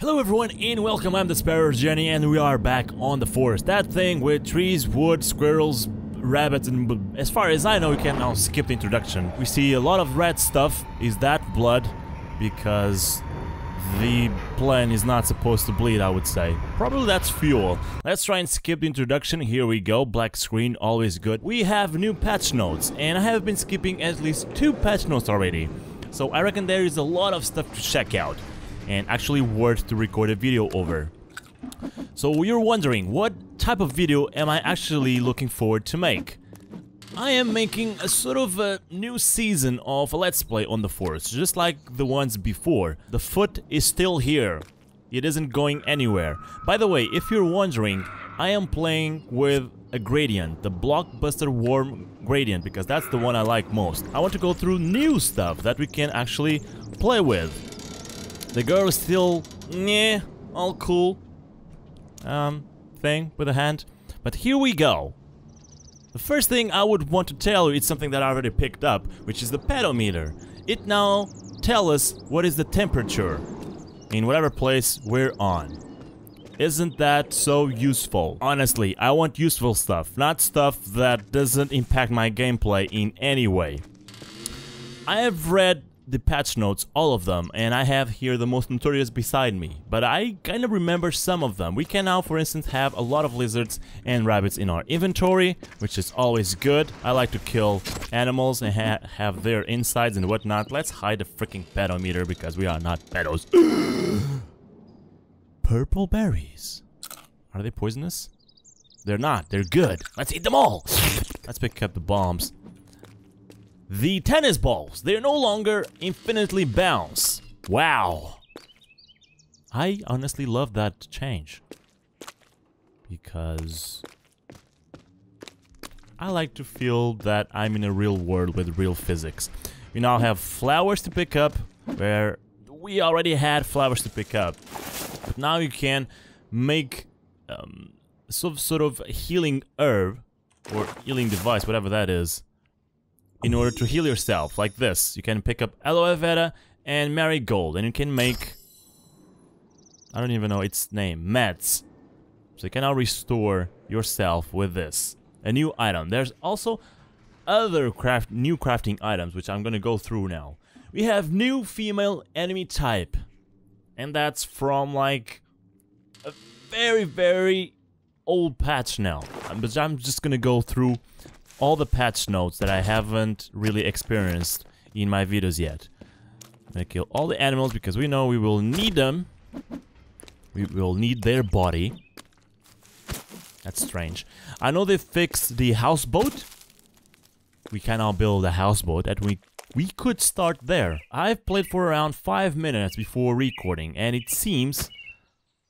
Hello everyone and welcome, I'm the Sparrow's Johnny and we are back on The Forest. That thing with trees, wood, squirrels, rabbits, and as far as I know we can now skip the introduction. We see a lot of red stuff. Is that blood? Because the plant is not supposed to bleed, I would say. Probably that's fuel. Let's try and skip the introduction. Here we go, black screen, always good. We have new patch notes and I have been skipping at least 2 patch notes already. So I reckon there is a lot of stuff to check out. And actually worth to record a video over. So you're wondering, what type of video am I actually looking forward to make? I am making a sort of a new season of a Let's Play on The Forest, just like the ones before. The foot is still here. It isn't going anywhere. By the way, if you're wondering, I am playing with a gradient, the Blockbuster Worm gradient, because that's the one I like most. I want to go through new stuff that we can actually play with. The girl is still, yeah, all cool thing with a hand. But here we go. The first thing I would want to tell you is something that I already picked up, which is the pedometer. It now tells us what is the temperature in whatever place we're on. Isn't that so useful? Honestly, I want useful stuff, not stuff that doesn't impact my gameplay in any way. I have read the patch notes, all of them, and I have here the most notorious beside me, but I kind of remember some of them. We can now, for instance, have a lot of lizards and rabbits in our inventory, which is always good. I like to kill animals and have their insides and whatnot. Let's hide the freaking pedometer because we are not pedos. Purple berries. Are they poisonous? They're not. They're good. Let's eat them all. Let's pick up the bombs. The tennis balls, they no longer infinitely bounce. Wow. I honestly love that change. Because I like to feel that I'm in a real world with real physics. We now have flowers to pick up, where we already had flowers to pick up. But now you can make some sort of healing herb or healing device, whatever that is, in order to heal yourself, like this. You can pick up aloe vera and marigold, and you can make, I don't even know its name, meds. So you can now restore yourself with this. A new item. There's also other new crafting items, which I'm gonna go through now. We have new female enemy type. And that's from, like, a very, very old patch now. But I'm just gonna go through all the patch notes that I haven't really experienced in my videos yet. I'm gonna kill all the animals because we know we will need them. We will need their body. That's strange. I know they fixed the houseboat. We can now build a houseboat and we could start there. I've played for around 5 minutes before recording and it seems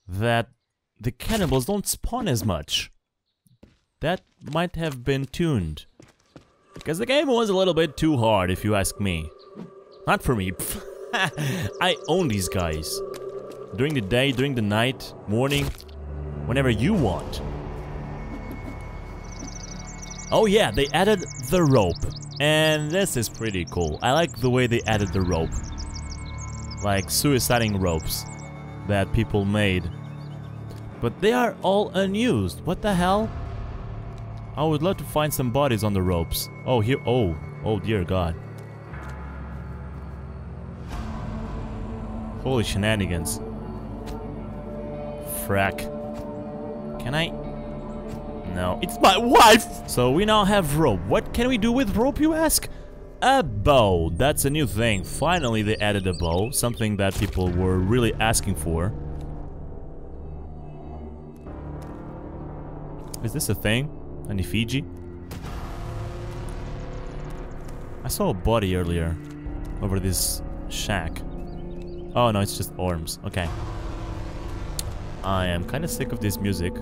that the cannibals don't spawn as much. That might have been tuned. Because the game was a little bit too hard, if you ask me. Not for me. I own these guys. During the day, during the night, morning, whenever you want. Oh yeah, they added the rope. And this is pretty cool. I like the way they added the rope. Like suiciding ropes that people made. But they are all unused. What the hell? I would love to find some bodies on the ropes. Oh, here. Oh, oh dear God. Holy shenanigans. Frack. Can I? No, it's my wife! So we now have rope. What can we do with rope, you ask? A bow. That's a new thing. Finally, they added a bow. Something that people were really asking for. Is this a thing? An effigy? I saw a body earlier over this shack. Oh no, it's just arms. Okay. I am kind of sick of this music.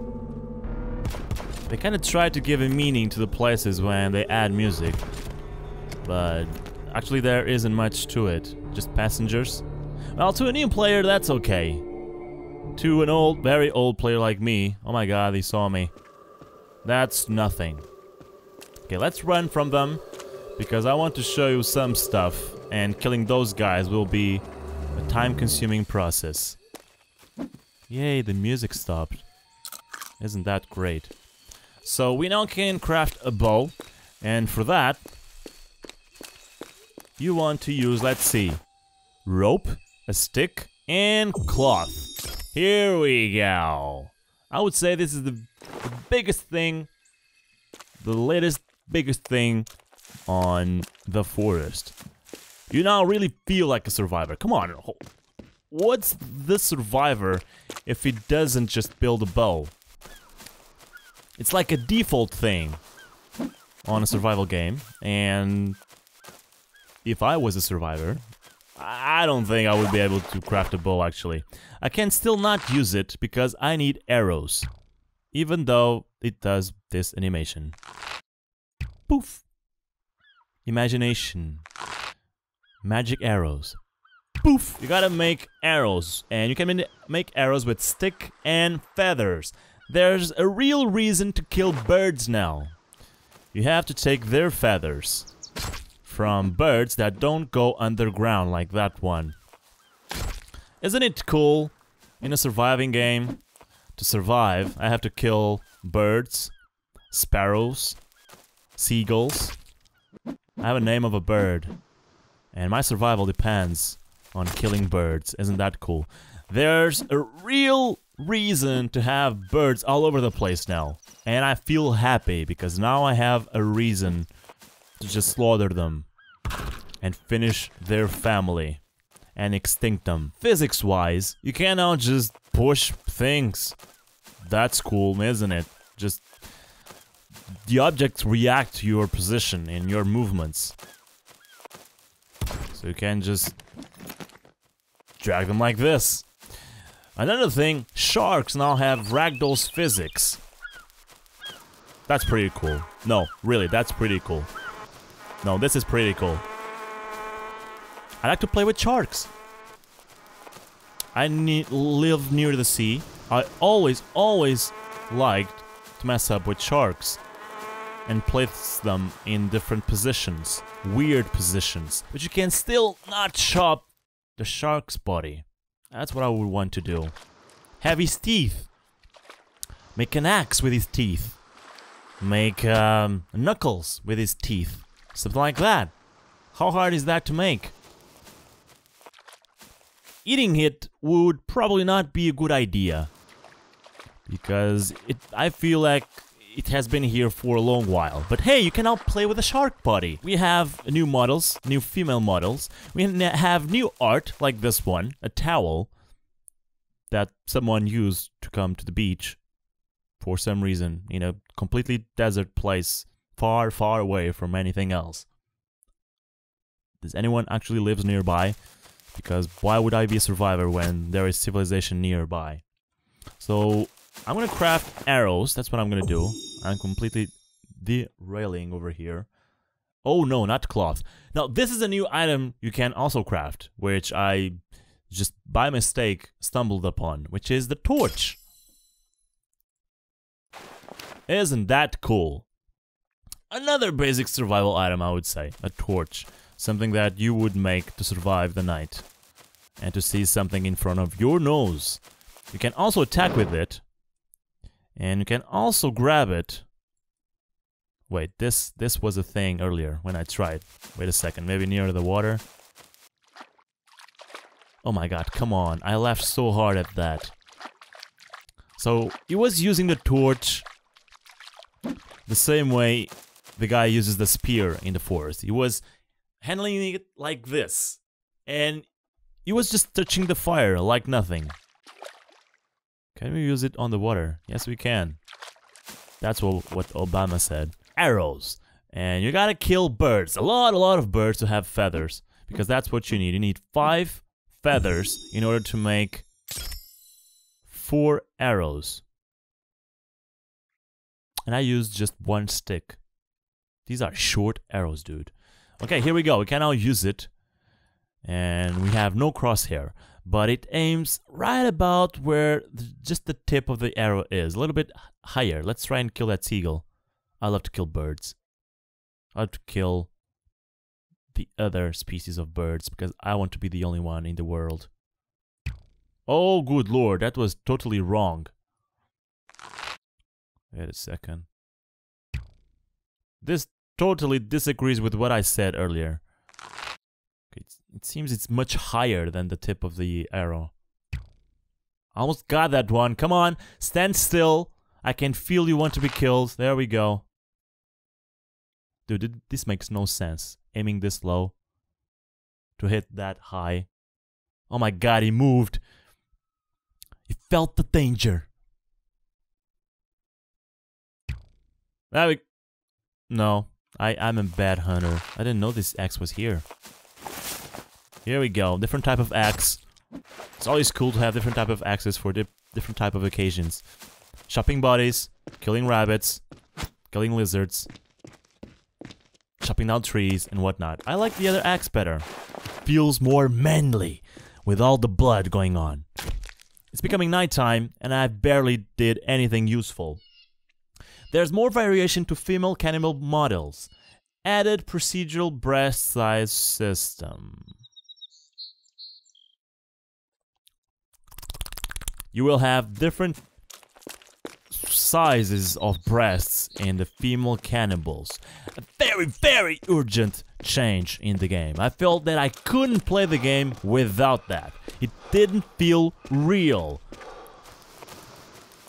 They kind of try to give a meaning to the places when they add music, but actually there isn't much to it. Just passengers. Well, to a new player, that's okay. To an old, very old player like me, oh my God, they saw me. That's nothing. Okay, let's run from them because I want to show you some stuff and killing those guys will be a time-consuming process. Yay, the music stopped. Isn't that great? So we now can craft a bow, and for that you want to use, let's see, rope, a stick, and cloth. Here we go. I would say this is the biggest thing, the latest biggest thing on The Forest. You now really feel like a survivor. Come on. What's this survivor if he doesn't just build a bow? It's like a default thing on a survival game, and if I was a survivor, I don't think I would be able to craft a bow, actually. I can still not use it because I need arrows, even though it does this animation. Poof! Imagination. Magic arrows. Poof! You gotta make arrows, and you can make arrows with stick and feathers. There's a real reason to kill birds now. You have to take their feathers from birds that don't go underground like that one. Isn't it cool in a surviving game? To survive, I have to kill birds, sparrows, seagulls. I have a name of a bird, and my survival depends on killing birds. Isn't that cool? There's a real reason to have birds all over the place now, and I feel happy because now I have a reason to just slaughter them and finish their family and extinct them. Physics wise, you can now just push things. That's cool, isn't it? Just the objects react to your position and your movements, so you can just drag them like this. Another thing, sharks now have ragdoll's physics. That's pretty cool. No, really, that's pretty cool. No, this is pretty cool. I like to play with sharks. I live near the sea. I always liked to mess up with sharks and place them in different positions, weird positions. But you can still not chop the shark's body. That's what I would want to do. Have his teeth. Make an axe with his teeth. Make knuckles with his teeth. Something like that. How hard is that to make? Eating it would probably not be a good idea, because I feel like it has been here for a long while. But hey, you can now play with a shark body. We have new models, new female models. We have new art, like this one, a towel that someone used to come to the beach for some reason, in a completely desert place, far, far away from anything else. Does anyone actually live nearby? Because why would I be a survivor when there is civilization nearby? So I'm gonna craft arrows, that's what I'm gonna do. I'm completely derailing over here. Oh no, not cloth. Now this is a new item you can also craft, which I just by mistake stumbled upon, which is the torch. Isn't that cool? Another basic survival item, I would say, a torch. Something that you would make to survive the night and to see something in front of your nose. You can also attack with it. And you can also grab it. Wait, this was a thing earlier when I tried. Wait a second, maybe near the water? Oh my god, come on, I laughed so hard at that. So, he was using the torch the same way the guy uses the spear in The Forest. He was handling it like this, and he was just touching the fire like nothing. Can we use it on the water? Yes, we can. That's what Obama said. Arrows. And you gotta kill birds. A lot of birds to have feathers. Because that's what you need. You need 5 feathers in order to make 4 arrows. And I used just 1 stick. These are short arrows, dude. Okay, here we go. We can now use it. And we have no crosshair. But it aims right about where just the tip of the arrow is. A little bit higher. Let's try and kill that seagull. I love to kill birds. I love to kill the other species of birds because I want to be the only one in the world. Oh, good lord, that was totally wrong. Wait a second. This totally disagrees with what I said earlier. It seems it's much higher than the tip of the arrow. I almost got that one. Come on, stand still. I can feel you want to be killed. There we go. Dude, this makes no sense. Aiming this low to hit that high. Oh my god, he moved. He felt the danger. No, I'm a bad hunter. I didn't know this axe was here. Here we go, different type of axe. It's always cool to have different type of axes for different type of occasions. Chopping bodies, killing rabbits, killing lizards, chopping down trees and whatnot. I like the other axe better. Feels more manly with all the blood going on. It's becoming nighttime and I barely did anything useful. There's more variation to female cannibal models. Added procedural breast size system. You will have different sizes of breasts in the female cannibals. A very, very urgent change in the game. I felt that I couldn't play the game without that. It didn't feel real.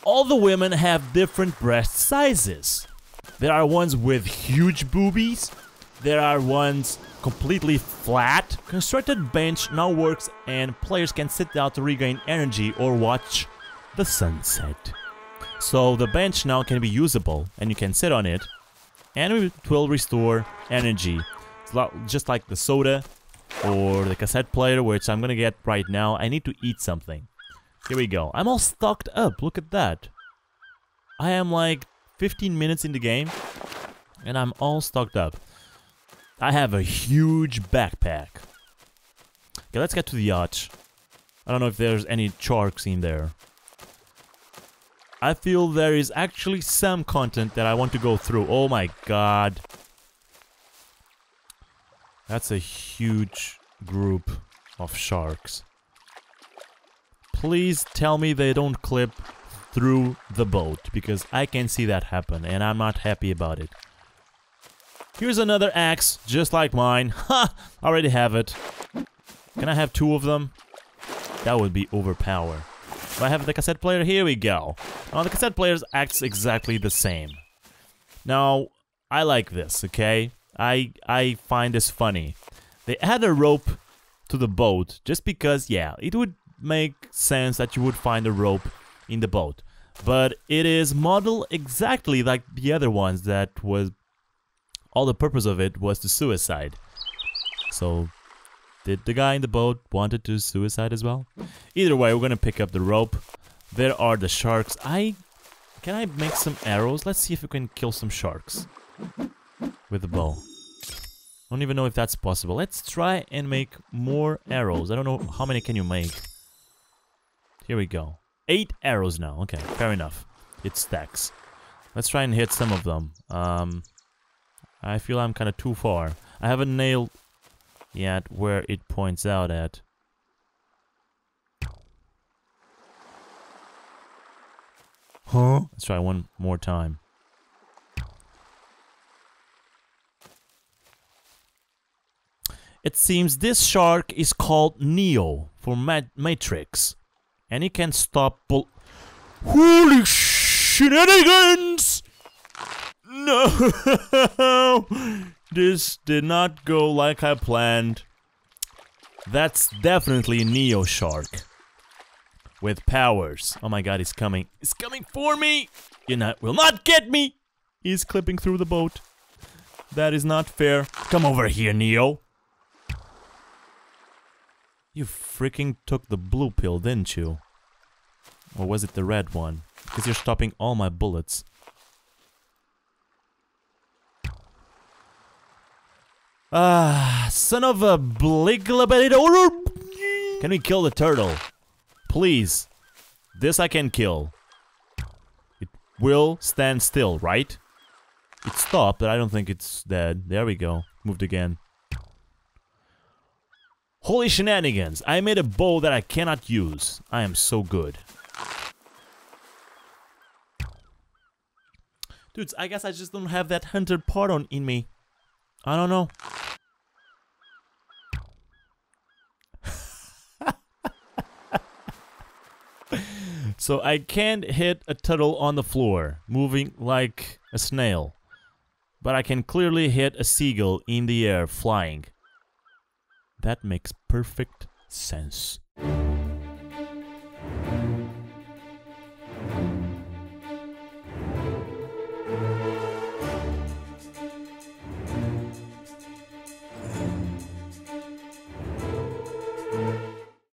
All the women have different breast sizes. There are ones with huge boobies. There are ones completely flat. Constructed bench now works and players can sit down to regain energy or watch the sunset. So the bench now can be usable and you can sit on it and it will restore energy. It's just like the soda or the cassette player, which I'm gonna get right now. I need to eat something. Here we go. I'm all stocked up. Look at that. I am like 15 minutes in the game and I'm all stocked up. I have a huge backpack. Okay, let's get to the yacht. I don't know if there's any sharks in there. I feel there is actually some content that I want to go through. Oh my god. That's a huge group of sharks. Please tell me they don't clip through the boat, because I can see that happen and I'm not happy about it. Here's another axe, just like mine. Ha! I already have it. Can I have two of them? That would be overpowered. Do I have the cassette player? Here we go. Now the cassette player acts exactly the same. Now, I like this, okay? I find this funny. They add a rope to the boat just because, yeah, it would make sense that you would find a rope in the boat. But it is modeled exactly like the other ones that was... All the purpose of it was to suicide. So, did the guy in the boat wanted to suicide as well? Either way, we're gonna pick up the rope. There are the sharks. Can I make some arrows? Let's see if we can kill some sharks with the bow. I don't even know if that's possible. Let's try and make more arrows. I don't know how many can you make. Here we go. 8 arrows now. Okay, fair enough. It stacks. Let's try and hit some of them. I feel I'm kind of too far. I haven't nailed yet where it points out at. Huh? Let's try one more time. It seems this shark is called Neo for Matrix. And he can stop Holy shenanigans! No, this did not go like I planned. That's definitely Neo Shark with powers. Oh my god, he's coming. He's coming for me. You will not get me. He's clipping through the boat. That is not fair. Come over here, Neo. You freaking took the blue pill, didn't you? Or was it the red one? Because you're stopping all my bullets. Ah, son of a bliglabadidor! Can we kill the turtle? Please. This I can kill. It will stand still, right? It stopped, but I don't think it's dead. There we go. Moved again. Holy shenanigans, I made a bow that I cannot use. I am so good. Dudes, I guess I just don't have that hunter part on in me. I don't know. So I can't hit a turtle on the floor, moving like a snail. But I can clearly hit a seagull in the air, flying. That makes perfect sense.